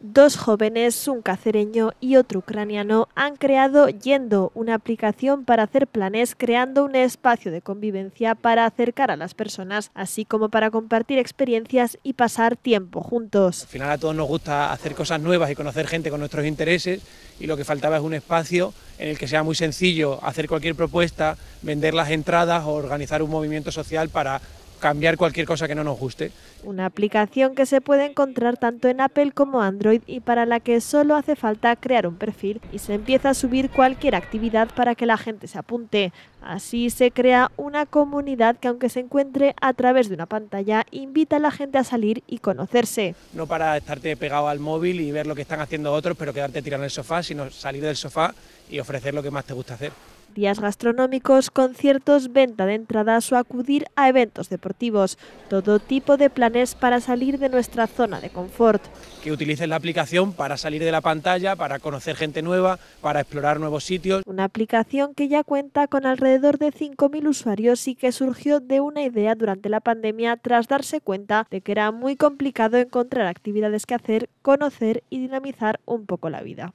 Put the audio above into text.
Dos jóvenes, un cacereño y otro ucraniano, han creado Yendo, una aplicación para hacer planes, creando un espacio de convivencia para acercar a las personas, así como para compartir experiencias y pasar tiempo juntos. Al final a todos nos gusta hacer cosas nuevas y conocer gente con nuestros intereses, y lo que faltaba es un espacio en el que sea muy sencillo hacer cualquier propuesta, vender las entradas o organizar un movimiento social para cambiar cualquier cosa que no nos guste. Una aplicación que se puede encontrar tanto en Apple como Android y para la que solo hace falta crear un perfil, y se empieza a subir cualquier actividad para que la gente se apunte. Así se crea una comunidad que, aunque se encuentre a través de una pantalla, invita a la gente a salir y conocerse. No para estarte pegado al móvil y ver lo que están haciendo otros, pero quedarte tirado en el sofá, sino salir del sofá y ofrecer lo que más te gusta hacer. Días gastronómicos, conciertos, venta de entradas o acudir a eventos deportivos. Todo tipo de planes para salir de nuestra zona de confort. Que utilices la aplicación para salir de la pantalla, para conocer gente nueva, para explorar nuevos sitios. Una aplicación que ya cuenta con alrededor de 5.000 usuarios y que surgió de una idea durante la pandemia tras darse cuenta de que era muy complicado encontrar actividades que hacer, conocer y dinamizar un poco la vida.